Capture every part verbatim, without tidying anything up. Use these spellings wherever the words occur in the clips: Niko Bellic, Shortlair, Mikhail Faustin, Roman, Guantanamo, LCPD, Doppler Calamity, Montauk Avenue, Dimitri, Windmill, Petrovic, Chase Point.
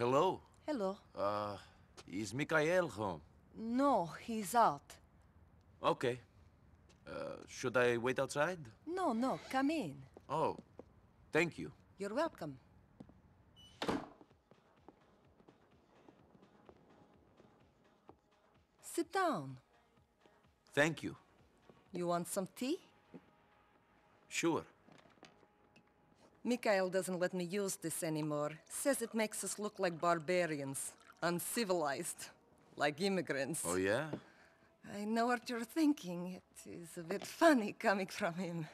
Hello. Hello. Uh, is Mikhail home? No, he's out. Okay. Uh, should I wait outside? No, no, come in. Oh, thank you. You're welcome. Sit down. Thank you. You want some tea? Sure. Mikhail doesn't let me use this anymore. Says it makes us look like barbarians, uncivilized, like immigrants. Oh, yeah? I know what you're thinking. It is a bit funny coming from him.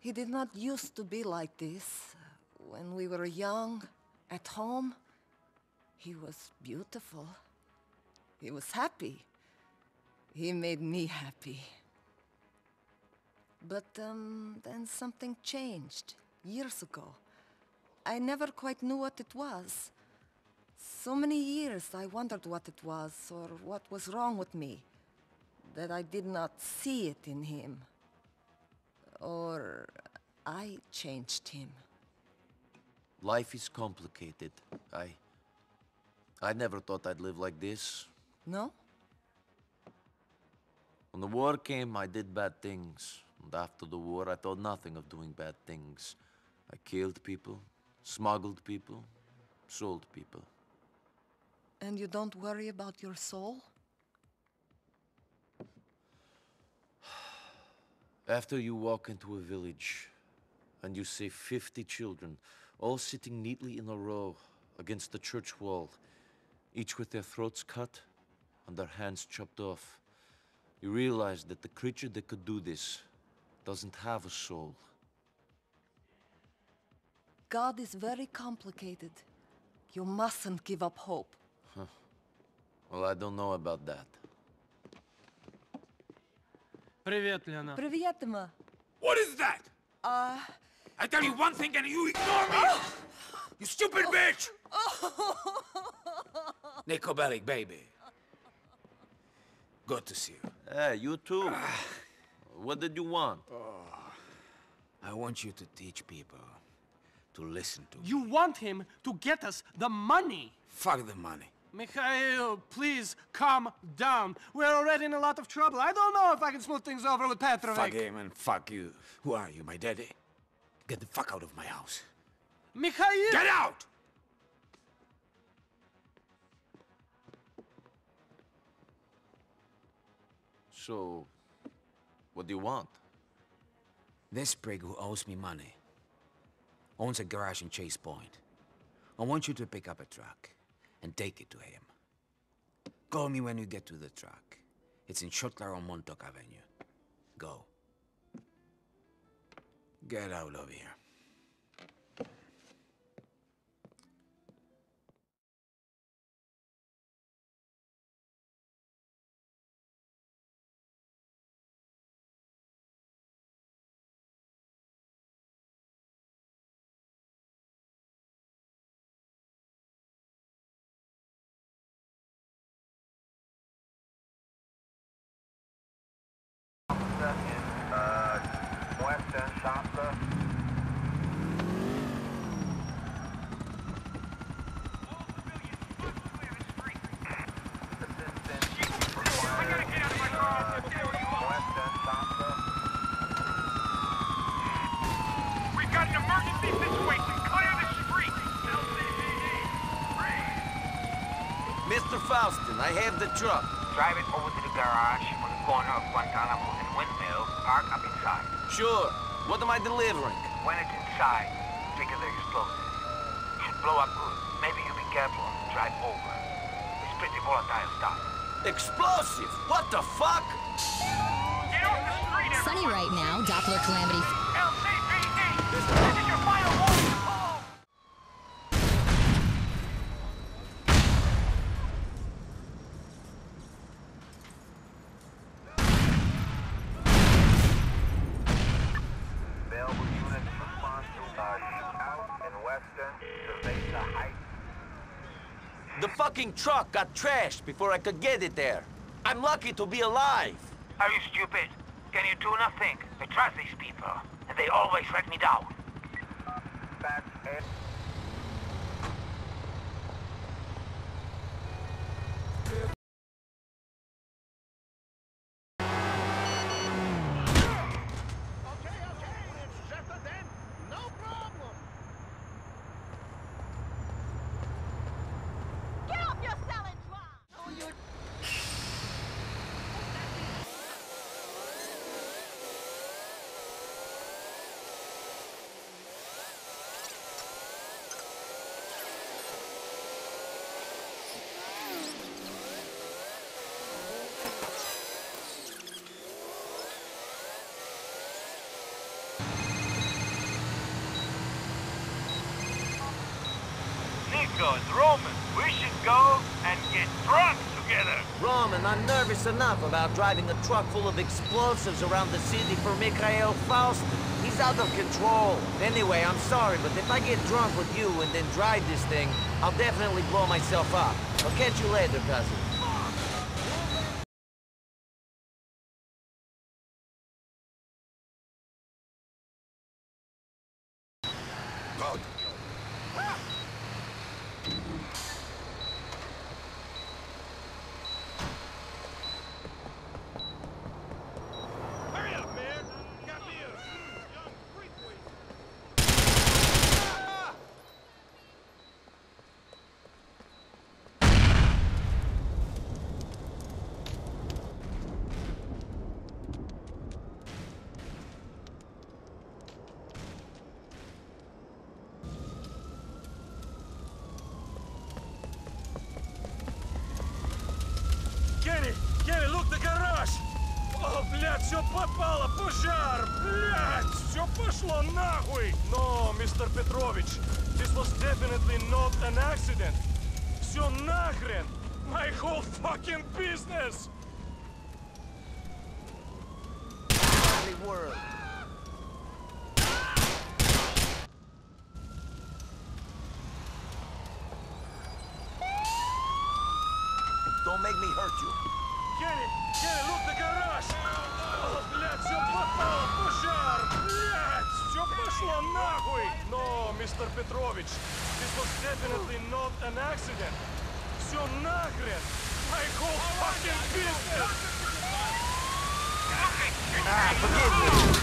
He did not used to be like this. When we were young, at home, he was beautiful. He was happy. He made me happy. But um, then something changed years ago. I never quite knew what it was. So many years I wondered what it was or what was wrong with me, that I did not see it in him. Or I changed him. Life is complicated. I... I never thought I'd live like this. No? When the war came, I did bad things. And after the war, I thought nothing of doing bad things. I killed people, smuggled people, sold people. And you don't worry about your soul? After you walk into a village and you see fifty children, all sitting neatly in a row against the church wall, each with their throats cut and their hands chopped off, you realize that the creature that could do this doesn't have a soul. God is very complicated. You mustn't give up hope. Huh. Well, I don't know about that. Привет, Лена. Привет, Ма. What is that? Uh... I tell you one thing and you ignore me! Oh. You stupid oh. bitch! Oh. Niko Bellic, baby. Good to see you. Hey, you too. What did you want? Oh. I want you to teach people to listen to me. You want him to get us the money. Fuck the money. Mikhail, please, calm down. We're already in a lot of trouble. I don't know if I can smooth things over with Petrovic. Fuck him and fuck you. Who are you, my daddy? Get the fuck out of my house. Mikhail! Get out! So, what do you want? This prig who owes me money owns a garage in Chase Point. I want you to pick up a truck and take it to him. Call me when you get to the truck. It's in Shortlair on Montauk Avenue. Go. Get out of here. Mister Faustin, I have the truck. Drive it over to the garage on the corner of Guantanamo and Windmill. Park up inside. Sure. What am I delivering? When it's inside, trigger the explosives. It should blow up good. Maybe you be careful. Drive over. It's pretty volatile stuff. Explosive? What the fuck? Get off the street, everyone. Sunny right now. Doppler Calamity. L C P D! This is your final warning. The fucking truck got trashed before I could get it there. I'm lucky to be alive. Are you stupid? Can you do nothing? I trust these people, and they always let me down. That's it. Roman, we should go and get drunk together. Roman, I'm nervous enough about driving a truck full of explosives around the city for Mikhail Faustin. He's out of control. Anyway, I'm sorry, but if I get drunk with you and then drive this thing, I'll definitely blow myself up. I'll catch you later, cousin. Блядь, все попало, пожар, блядь, все пошло нахуй. No, Mister Petrovich, this was definitely not an accident. Все нахрен, my whole fucking business. World. Don't make me hurt you. Get it, get it, look, the garage! Oh, блядь, все попало, пожар! Блядь, все пошло нахуй! No, Mister Petrovich, this was definitely not an accident. Все нахрен! My whole fucking business! Ah, forgive me!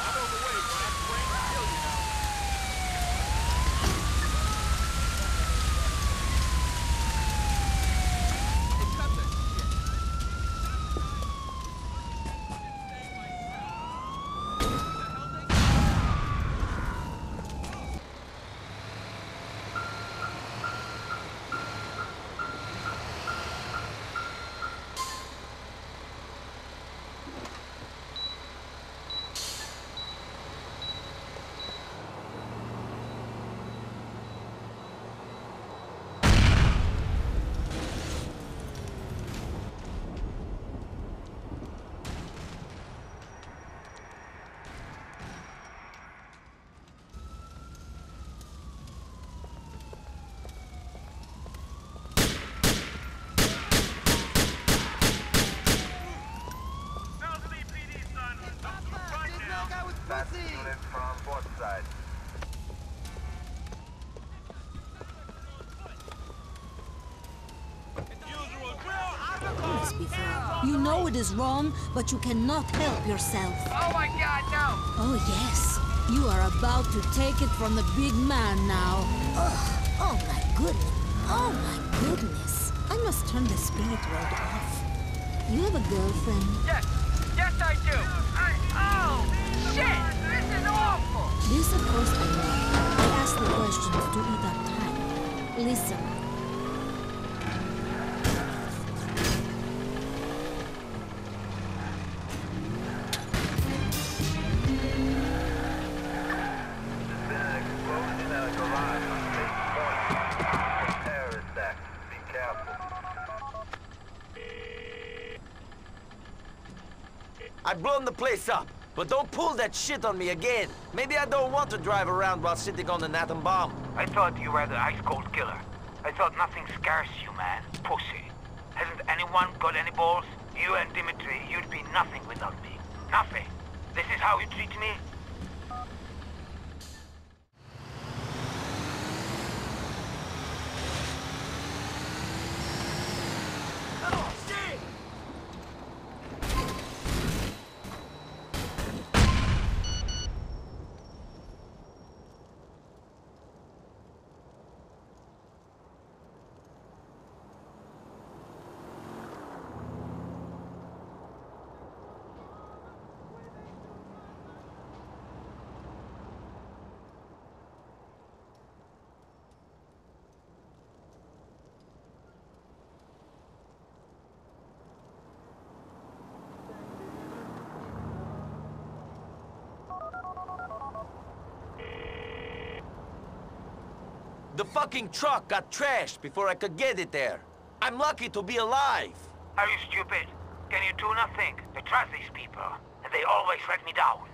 I'm on the way, Black Brain will kill you now. You know it is wrong, but you cannot help yourself. Oh my God, no! Oh yes, you are about to take it from the big man now. Ugh. Oh my goodness, oh my goodness. I must turn the spirit world off. You have a girlfriend? Yes, yes I do. I, oh, shit, this is awful. This of course I know. I ask the questions to eat up time. Listen. I've blown the place up, but don't pull that shit on me again. Maybe I don't want to drive around while sitting on an atom bomb. I thought you were the ice-cold killer. I thought nothing scares you, man. Pussy. Hasn't anyone got any balls? You and Dimitri, you'd be nothing without me. Nothing. This is how you treat me? The fucking truck got trashed before I could get it there. I'm lucky to be alive. Are you stupid? Can you do nothing? I trust these people, and they always let me down.